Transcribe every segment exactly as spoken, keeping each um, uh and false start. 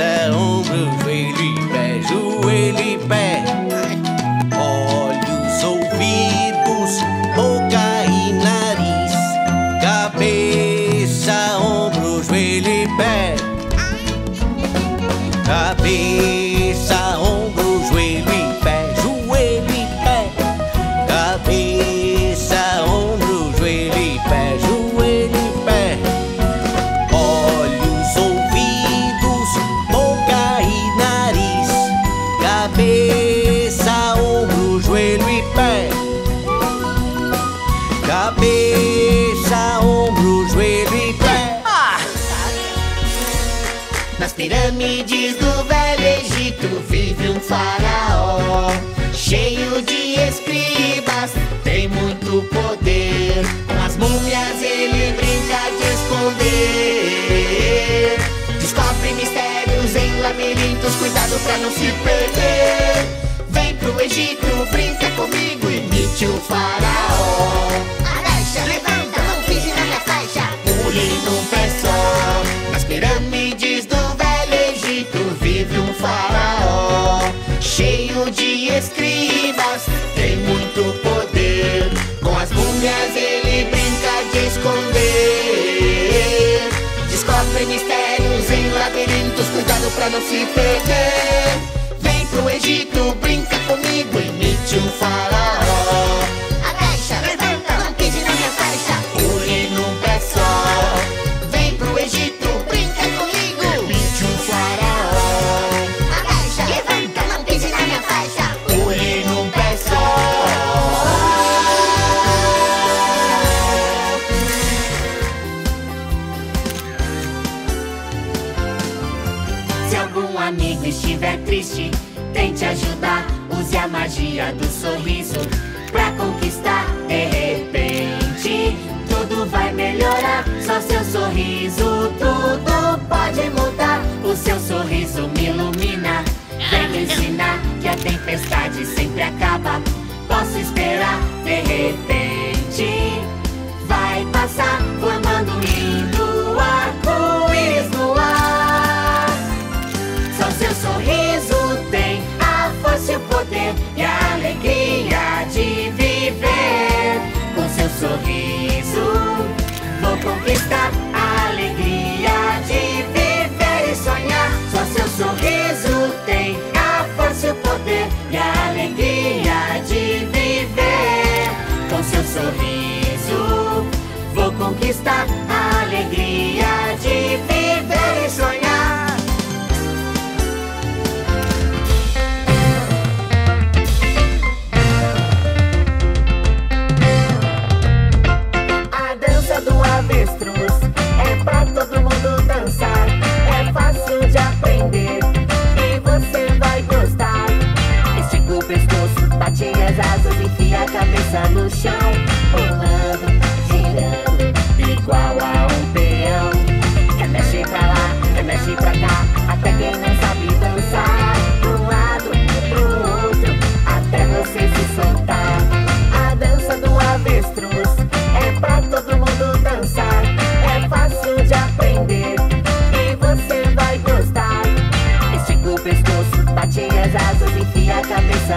essa ombro, Felipe, Joelipe. Olhos, ouvidos, boca e nariz, cabeça, ombro, Joelipe. Cabeça, ombro, Joelipe, Joelipe. Cabeça, ombro, Joelipe, Joelipe. Olhos, ouvidos, boca e nariz, cabeça, ombro, joelho e pé. Cabeça, ombro, joelho e pé. Ah! Nas pirâmides do Velho Egito vive um faraó, cheio de escribas, tem muito poder. Com as múmias ele brinca de esconder, descobre mistérios em labirintos, cuidado pra não se perder. Vem pro Egito, brinca comigo, imite o faraó. Abaixa, levanta, não pise na minha faixa, pule num pé só. Nas pirâmides do Velho Egito vive um faraó, cheio de escribas, tem muito poder. Com as múmias ele brinca de esconder, descobre mistérios em labirintos, cuidado pra não se perder. Vem pro Egito, brinca comigo, imite o faraó. Abaixa, levanta, não pise na minha faixa, pule num pé só. Vem pro Egito, brinca comigo, imite o faraó. Abaixa, levanta, não pise na minha faixa, pule num pé só. Se algum amigo estiver triste, tente ajudar, use a magia do sorriso pra conquistar. De repente, tudo vai melhorar, só seu sorriso tudo pode mudar. O seu sorriso me ilumina, vem me ensinar que a tempestade sempre acaba. Posso esperar, de repente vai passar, formando um lindo arco-íris no ar. Só seu sorriso tem a força e o poder e a alegria de viver. Com seu sorriso vou conquistar a alegria de viver e sonhar. Só seu sorriso tem a força e o poder e a alegria de viver. Com seu sorriso vou conquistar a alegria de viver e sonhar. No chão, pulando, girando, igual a um peão. Quer mexer pra lá, quer mexer pra cá, até quem não sabe dançar. Pro lado, pro outro, até você se soltar. A dança do avestruz é pra todo mundo dançar. É fácil de aprender e você vai gostar. Estica o pescoço, patinhas asas, enfia a cabeça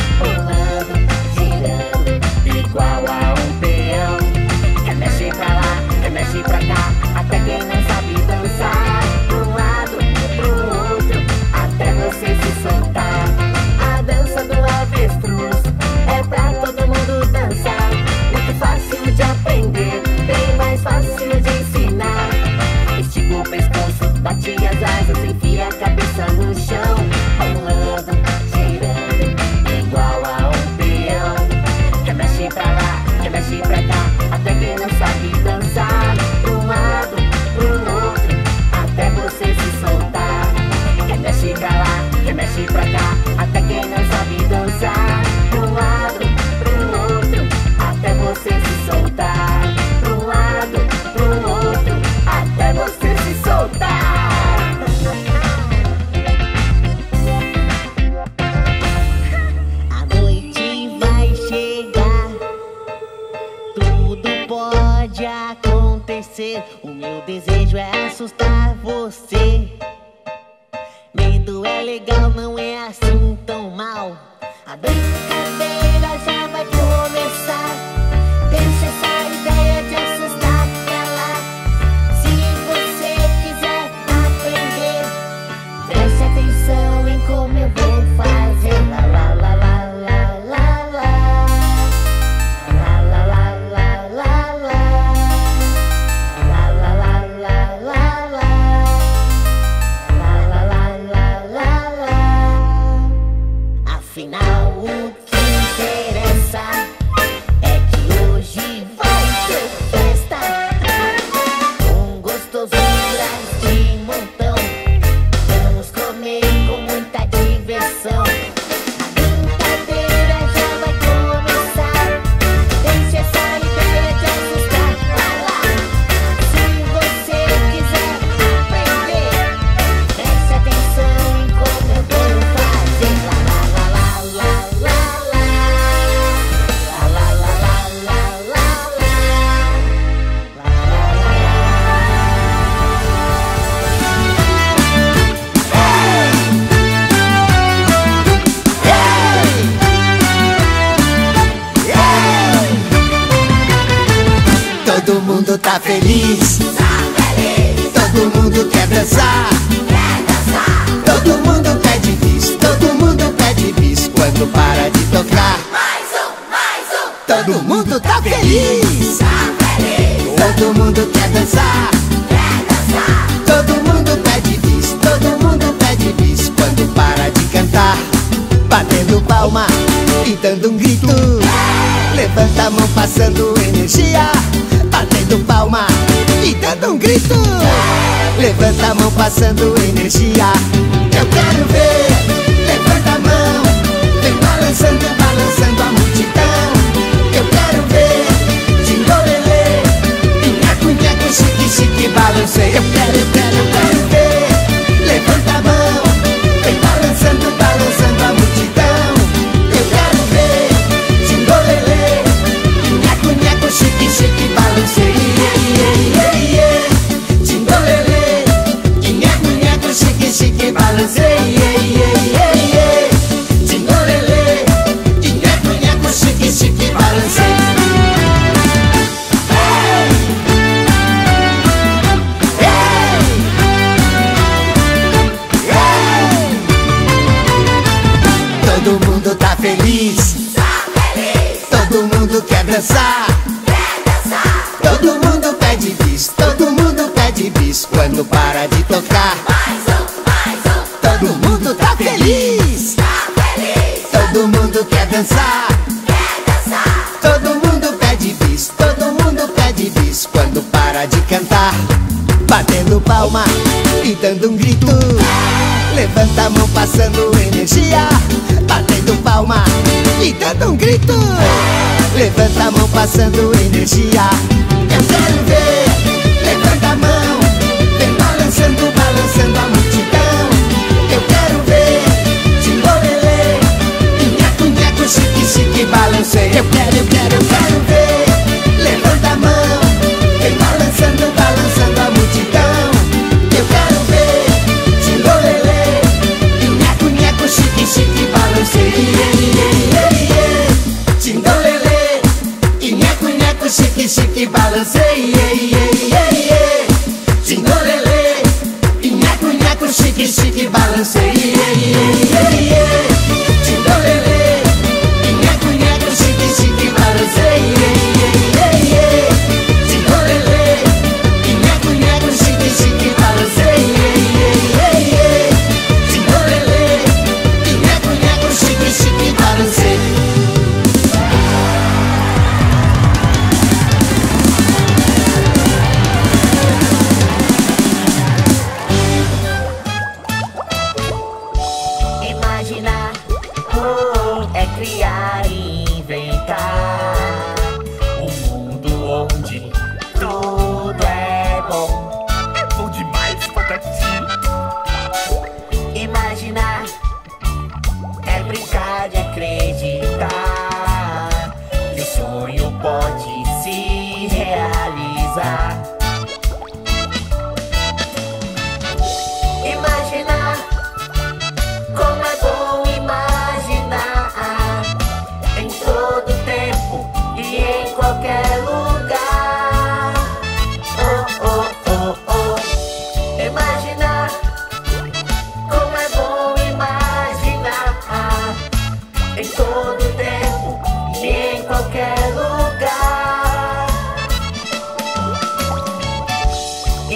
pulando, igual a um peão. Quer mexer pra lá, quer mexer pra cá, até quem não sabe dançar. Pro lado, pro outro, até você se soltar. A dança do avestruz é pra todo mundo dançar. Muito fácil de aprender, bem mais fácil de ensinar. Estica o pescoço, bate as asas, enfia a cabeça no chão, rolando, girando, igual a um peão. Quer mexer pra lá, quer mexer pra cá, até quem não sabe dançar. Pro lado, pro outro, até você se soltar. Quer mexer pra lá, quer mexer pra cá, até quem não sabe dançar. Pro lado, pro outro, até você se soltar. Pro lado, pro outro, até você se soltar. O meu desejo é assustar você. Quando é legal não é assim tão mal. A brincadeira já vai começar. Deixa essa ideia de assustar pra lá. Se você quiser aprender, preste atenção em como eu vou fazer. Lá, lá, lá, lá, lá, lá, lá. Lá, lá, lá, lá, lá, lá. Lá, lá, lá, lá, lá, lá. Afinal, o que interessa é que hoje vai ter festa, com gostosuras de montão. Vamos comer com muita diversão. A brincadeira já vai começar. Deixe essa ideia de assustar pra lá. Se você quiser aprender, preste atenção em como eu vou fazer. Todo mundo tá feliz, tá feliz. Todo mundo quer dançar, quer dançar. Todo mundo pede bis, todo mundo pede bis. Quando para de tocar, mais um, mais um. Todo mundo tá feliz, tá feliz. Todo mundo quer dançar, quer dançar. Todo mundo pede bis, todo mundo pede bis. Quando para de cantar, batendo palma e dando um grito, hey! Levanta a mão passando energia. Batendo palma e dando um grito, hey! Levanta a mão passando energia. Eu quero ver, levanta a mão, vem balançando, balançando a multidão. Eu quero ver, tingolelê, vinhaco, vinhaco, chique, chique, balancei. Eu quero, eu quero, eu quero ver, levanta a mão, vem balançando, balançando a multidão. Eu quero ver, tingolelê, vinhaco, vinhaco, chique, chique, balancei. Chique, balancei, ei, ei, ei, ei. Tingolelê, nhaco, nhaco, chique, chique, balancei. Ei, ei, ei. Todo mundo tá feliz, tá feliz. Todo mundo quer dançar, quer dançar. Todo mundo pede bis, todo mundo pede bis. Quando para de tocar, todo mundo tá feliz, tá feliz. Todo mundo quer dançar, quer dançar. Todo mundo pede bis, todo mundo pede bis. Quando para de cantar, batendo palma e dando um grito, hey! Levanta a mão passando energia. Batendo palma e dando um grito, hey! Levanta a mão passando energia. Eu quero ver, levanta a mão, vem balançando, balançando a multidão. Eu quero ver, tingolelê, nhaco, nhaco, chique, chique, balancei. Eu quero, eu quero, eu quero ver, levanta a mão, vem balançando, balançando a multidão. Eu quero ver, tingolelê, nhaco, nhaco, chique, chique, balancei. Tingolelê, nhaco, nhaco, chique, chique, balancei. Tingolelê, chique, chique, balancei. Tingolelê, nhaco, nhaco, chique, chique, balancei. Tingolelê, nhaco, nhaco, chique, chique, balancei. Tingolelê, nhaco, nhaco, chique, chique, balancei. Imaginar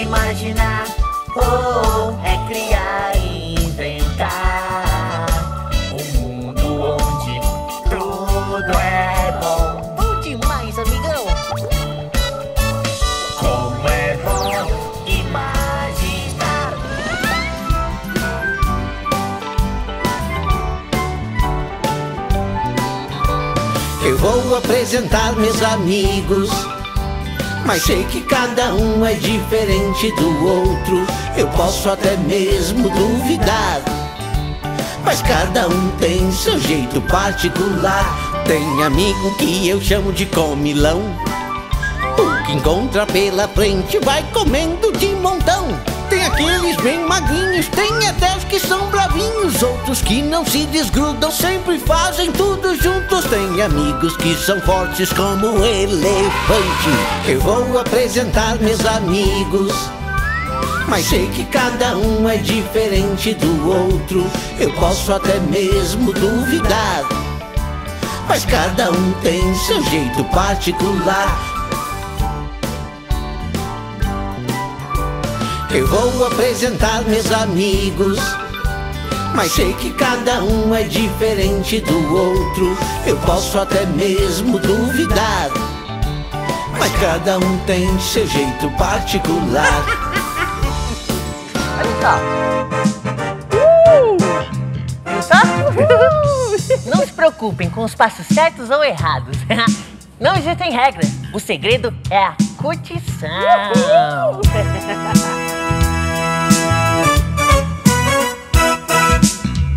imaginar, oh, é criar e inventar um mundo onde tudo é bom. Bom demais, amigão! Como é bom imaginar. Eu vou apresentar meus amigos, mas sei que cada um é diferente do outro. Eu posso até mesmo duvidar, mas cada um tem seu jeito particular. Tem amigo que eu chamo de comilão, o que encontra pela frente vai comendo de montão. Tem aqueles bem magrinhos, tem até os que são bravinhos, outros que não se desgrudam, sempre fazem tudo juntos. Tem amigos que são fortes como um elefante. Eu vou apresentar meus amigos, mas sei que cada um é diferente do outro. Eu posso até mesmo duvidar, mas cada um tem seu jeito particular. Eu vou apresentar meus amigos, mas sei que cada um é diferente do outro. Eu posso até mesmo duvidar, mas cada um tem seu jeito particular. Olha só. Uh! Viu só? Uh! Não se preocupem com os passos certos ou errados. Não existem regras. O segredo é a curtição.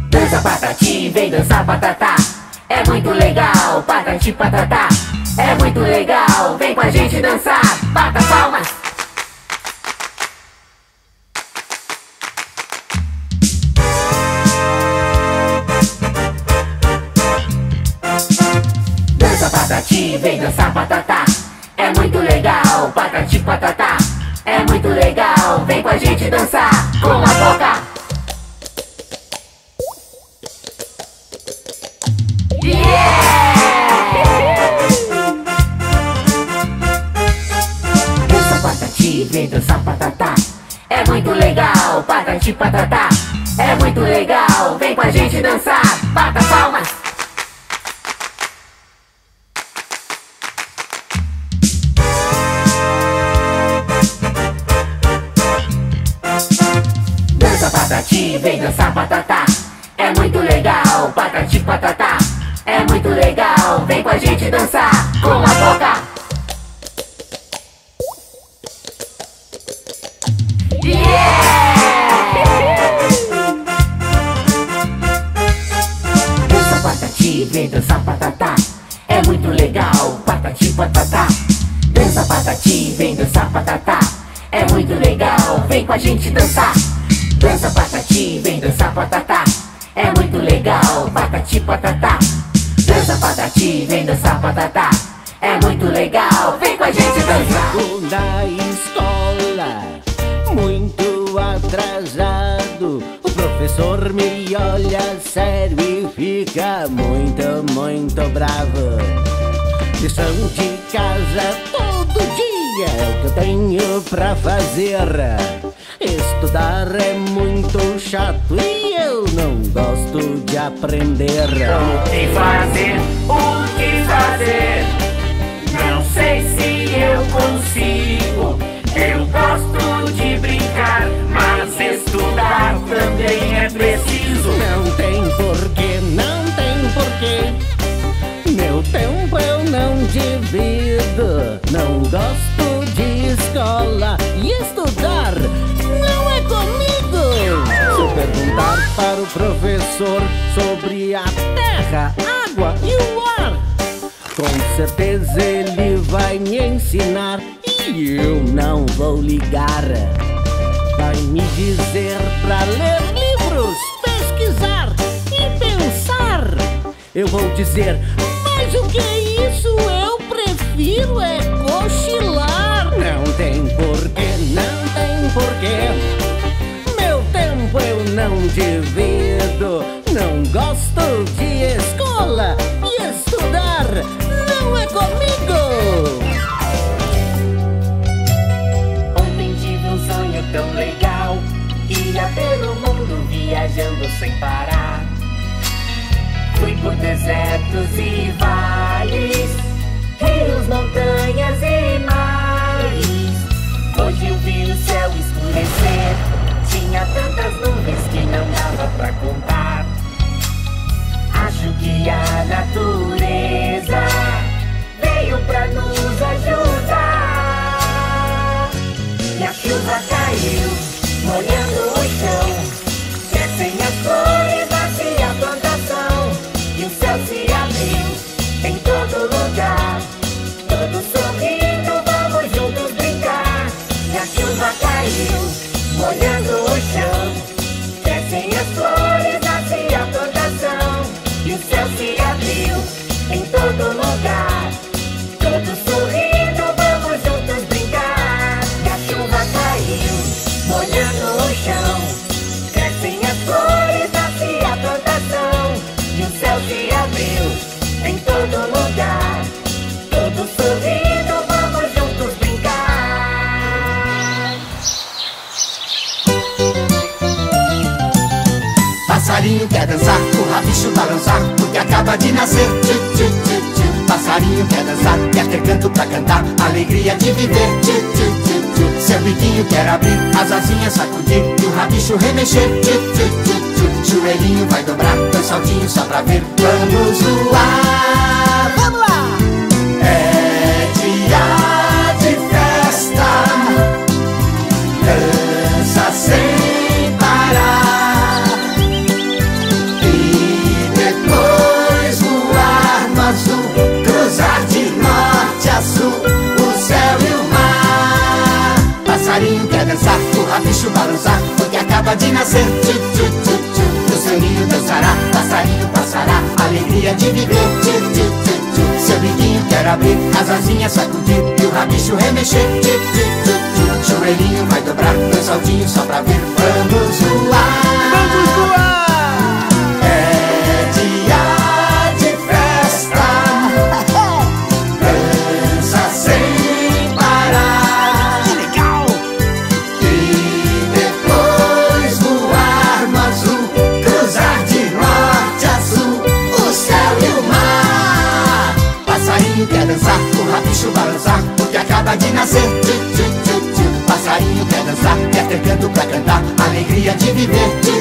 Dança patati, vem dançar patatá. É muito legal, patati patatá. É muito legal, vem com a gente dançar. Bata palmas. Dança patati, vem dançar patatá. É muito legal, patati patatá. É muito legal, vem com a gente dançar. Com a boca. Vem dançar patatá, é muito legal, patati patatá, é muito legal, vem com a gente dançar, bata palmas. Dança patati, vem dançar patatá, é muito legal, patati patatá, é muito legal, vem com a gente dançar, com a boca. Vem dançar patatá, é muito legal, patati patatá. Dança patati, vem dançar patatá, é muito legal, vem com a gente dançar. Dança patati, vem dançar patatá, é muito legal, patati patatá. Dança patati, vem dançar patatá, é muito legal, vem com a gente dançar. Da escola, muito atrasado, o professor me olha sério e fica muito, muito bravo. Lição de casa todo dia é o que eu tenho pra fazer. Estudar é muito chato e eu não gosto de aprender. O que fazer? O que fazer? Não sei se eu consigo. Eu gosto de brincar, mas estudar também é preciso. Não tem porquê, não tem porquê. Meu tempo eu não divido. Não gosto de escola e estudar não é comigo. Se eu perguntar para o professor sobre a terra, água e o ar, com certeza ele vai me ensinar. E eu não vou ligar. Vai me dizer pra ler livros, pesquisar e pensar. Eu vou dizer, mas o que é isso? Eu prefiro é cochilar. Não tem porquê, não tem porquê. Meu tempo eu não divido. Não gosto de escola e estudar não é comigo. Sou viajando sem parar. Fui por desertos e vales, rios, montanhas e mares. Hoje eu vi o céu escurecer, tinha tantas nuvens que não dava pra contar. Acho que a natureza veio pra nos ajudar. E a chuva caiu, molhando o chão, crescem as flores, vazia a plantação. E o céu se abriu em todo lugar, todos sorrindo, vamos juntos brincar. E a chuva caiu, molhando o chão, crescem as flores, vazia a plantação. E o céu se abriu em todo lugar, todos sorrindo, vamos juntos brincar. E a chuva caiu, molhando o chão, crescem as flores, nasce a plantação. E o céu se abriu em todo lugar, todos sorrindo, vamos juntos brincar. Passarinho quer dançar, o rabicho balançar, porque acaba de nascer. Tchu, tchu, tchu, tchu. Passarinho quer dançar, quer ter canto pra cantar, alegria de viver. Tchu, tchu, tchu, tchu. Seu biquinho quer abrir, as asinhas sacudir e o rabicho remexer. Tchu, tchu, tchu, tchu. Joelhinho vai dobrar, dois saltinhos só pra ver. Vamos voar, vamos lá! É dia de festa, dança sem parar. Cruzar de norte a sul, o céu e o mar. Passarinho quer dançar, o rabicho balançar, porque acaba de nascer. Tchu, tchu, tchu, tchu. O seu ninho dançará, passarinho passará, alegria de viver. Tchu, tchu, tchu, tchu. Seu biquinho quer abrir, as asinhas sacudir e o rabicho remexer. Tchu, tchu, tchu, tchu. Joelhinho vai dobrar, dois saltinhos só pra ver. Vamos voar, vamos voar. É dia balançar, porque acaba de nascer. Tchu, tchu, tchu, tchu. Passarinho quer dançar, quer ter canto pra cantar, alegria de viver. Tchu,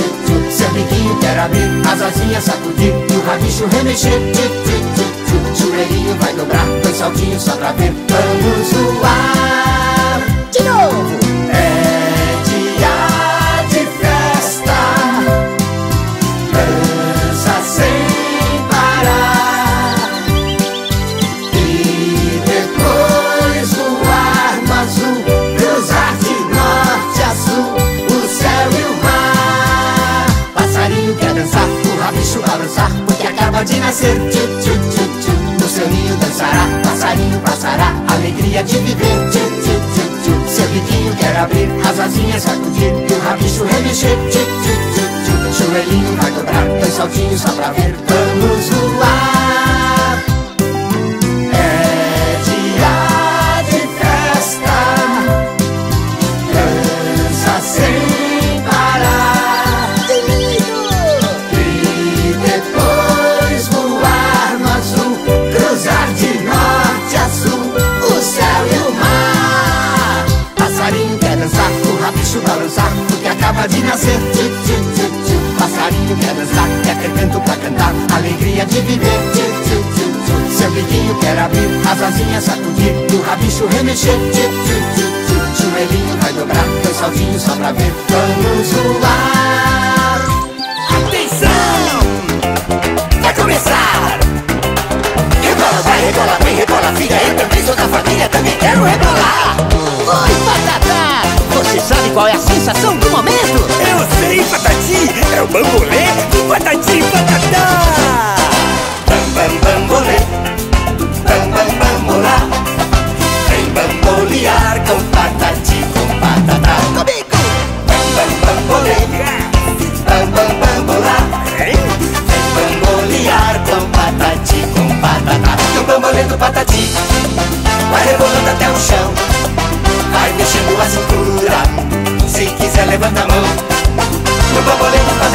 tchu, tchu, tchu. Seu biquinho quer abrir, as asinhas sacudir e o rabicho remexer. Tchu, tchu, tchu, tchu. Joelhinho vai dobrar, dois saltinhos só pra ver. Vamos voar de novo. É dia de festa, dança sem parar. Balançar, porque acaba de nascer. Tchu, tchu, tchu, tchu. No seu ninho dançará, passarinho passará, alegria de viver. Tchu, tchu, tchu, tchu. Seu biquinho quer abrir, as asinhas sacudir e o rabicho remexer. Tchu, tchu, tchu, tchu. Joelhinho vai dobrar, dois saltinhos só pra ver. Vamos voar. É dia de festa, dança sem parar. Balançar, porque acaba de nascer. Tchu, tchu, tchu, tchu. Passarinho quer dançar, quer ter canto pra cantar, alegria de viver. Tchu, tchu, tchu, tchu. Seu biquinho quer abrir, as asinhas sacudir e o rabicho remexer. Tchu, tchu, tchu, tchu. Joelhinho vai dobrar, dois saltinhos só pra ver. Vamos voar. Atenção, vai começar. Rebola, vai, rebola, vem, rebola, filha. Eu também sou da família, também quero rebolar. Oi, Patatá, você sabe qual é a sensação do momento? Eu sei, Patati, é o bambolê do Patati Patatá. Bam, bam, bambolê, bam, bam, bambolá. Vem bambolear com Patati, com Patatá. Comigo! Bam, bam, bambolê, bam, bam, bambolá. Vem bambolear com Patati, com Patatá. No bambolê do Patati, vai rebolando até o chão, vai mexendo a cintura, se quiser levanta a mão. No bambolê do Patati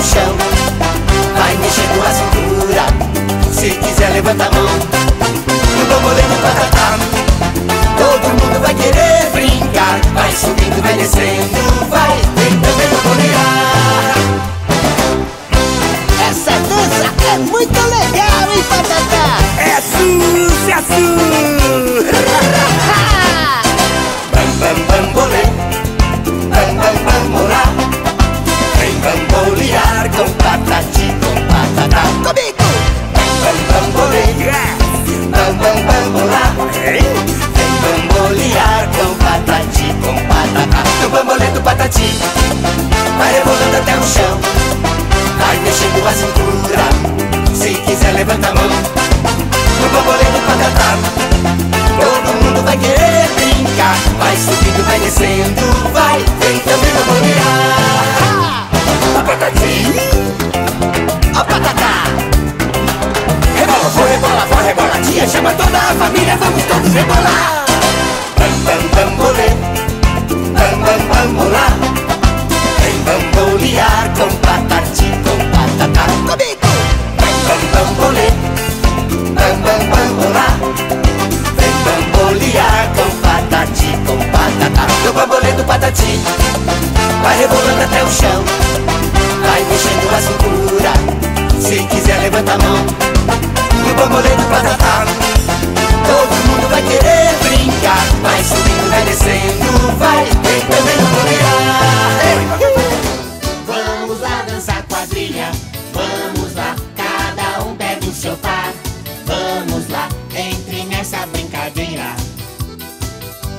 no chão, vai mexer com a cintura. Se quiser levanta a mão, no bambolê do patatá. Todo mundo vai querer brincar, vai subindo, vai descendo, vai tentando bambolear. Essa dança é muito legal, hein, Patatá? É su, é su. Bam bam bambolê, bam bam bambolá. Vem bambolear com patati, com patatá. Comigo! Bam bam bambolê, bam bam bambolá. Vem bambolear com patati, com patatá. No bambolê do patati, vai rebolando até o chão, vai mexendo a cintura. Se quiser levanta a mão, no bambolê do patatá. Todo mundo vai querer brincar, vai subindo, vai descendo, vai tentando bambolear. A patati, a patatá. Rebola, vou, rebola, vou, rebola, tia, chama toda a família, vamos todos rebolar. Bam, bam, bambolê, bam, bam, bambolá. Vem bambolear com patati, com patatá. Comigo! Bam, bam, bambolê, bam, bam, bambolá. Vem bambolear com patati, com patatá. No bambolê do patati, vai rebolando até o chão, vai mexendo a cintura. Se quiser levanta a mão, no bambolê do patatá. Todo mundo vai querer brincar, vai subindo, vai descendo, vai tentando bambolear. Vamos lá dançar quadrilha, vamos lá, cada um pega o seu par. Vamos lá, entre nessa brincadeira,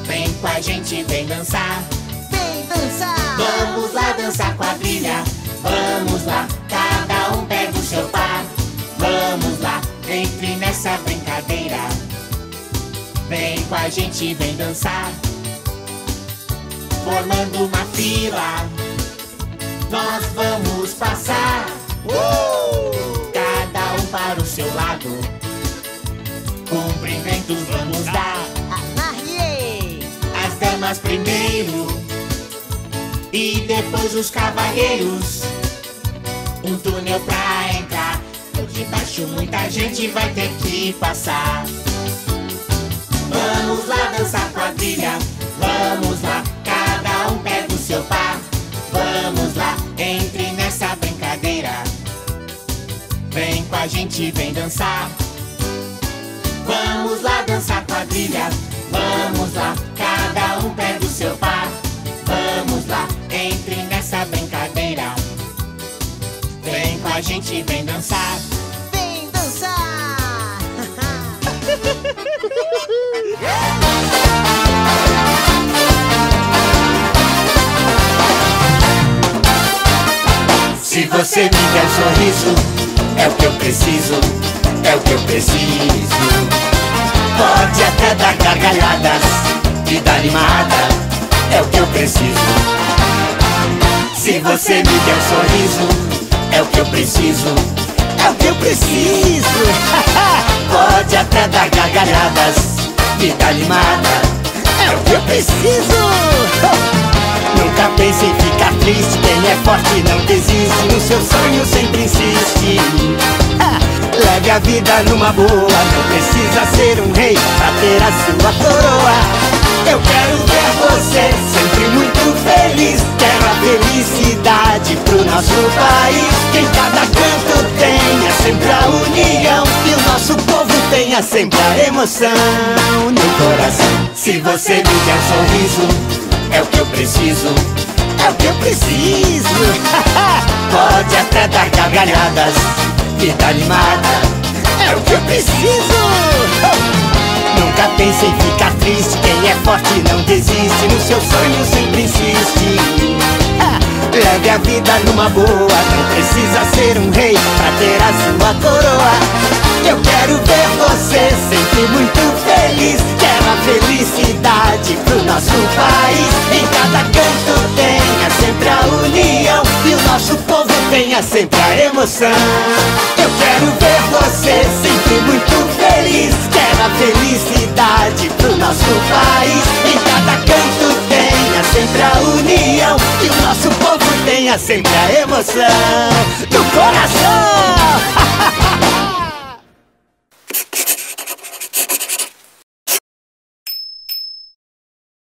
vem com a gente, vem dançar. Vem dançar. Vamos lá dançar quadrilha, vamos lá, cada um pega o seu par. Vamos lá, entre nessa brincadeira, vem com a gente, vem dançar. Formando uma fila, nós vamos passar. uh! Cada um para o seu lado, cumprimentos vamos dar. As damas primeiro e depois os cavalheiros. Um túnel pra entrar, por debaixo muita gente vai ter que passar. Vamos lá dançar quadrilha, vamos lá, cada um pega o seu par. Vamos lá, entre nessa brincadeira, vem com a gente, vem dançar. Vamos lá dançar quadrilha, vamos lá, cada um pega o seu par. Vamos lá, entre nessa brincadeira, vem com a gente, vem dançar. Vem dançar. Se você me der um sorriso, é o que eu preciso, é o que eu preciso. Pode até dar gargalhadas e dar animada, é o que eu preciso. Se você me der um sorriso, é o que eu preciso, é o que eu preciso. Pode até dar gargalhadas e dar limada, é o que eu preciso. Nunca pense em ficar triste, quem é forte não desiste, no seu sonho sempre insiste. Leve a vida numa boa, não precisa ser um rei pra ter a sua coroa. Eu quero ver você sempre muito feliz, quero a felicidade pro nosso país, que em cada canto tenha sempre a união, e o nosso povo tenha sempre a emoção no coração. Se você me der um sorriso, é o que eu preciso, é o que eu preciso. Pode até dar gargalhadas e dar animada, é o que eu preciso. Nunca pense em ficar triste, quem é forte não desiste, no seu sonho sempre insiste. ah, Leve a vida numa boa, não precisa ser um rei pra ter a sua coroa. Eu quero ver você sempre muito feliz, quero a felicidade pro nosso país, em cada canto tenha sempre a união, e o nosso povo tenha sempre a emoção. Eu quero ver você sempre muito feliz, quero a felicidade pro nosso país, em cada canto tenha sempre a união, e o nosso povo tenha acompanha sempre a emoção do coração.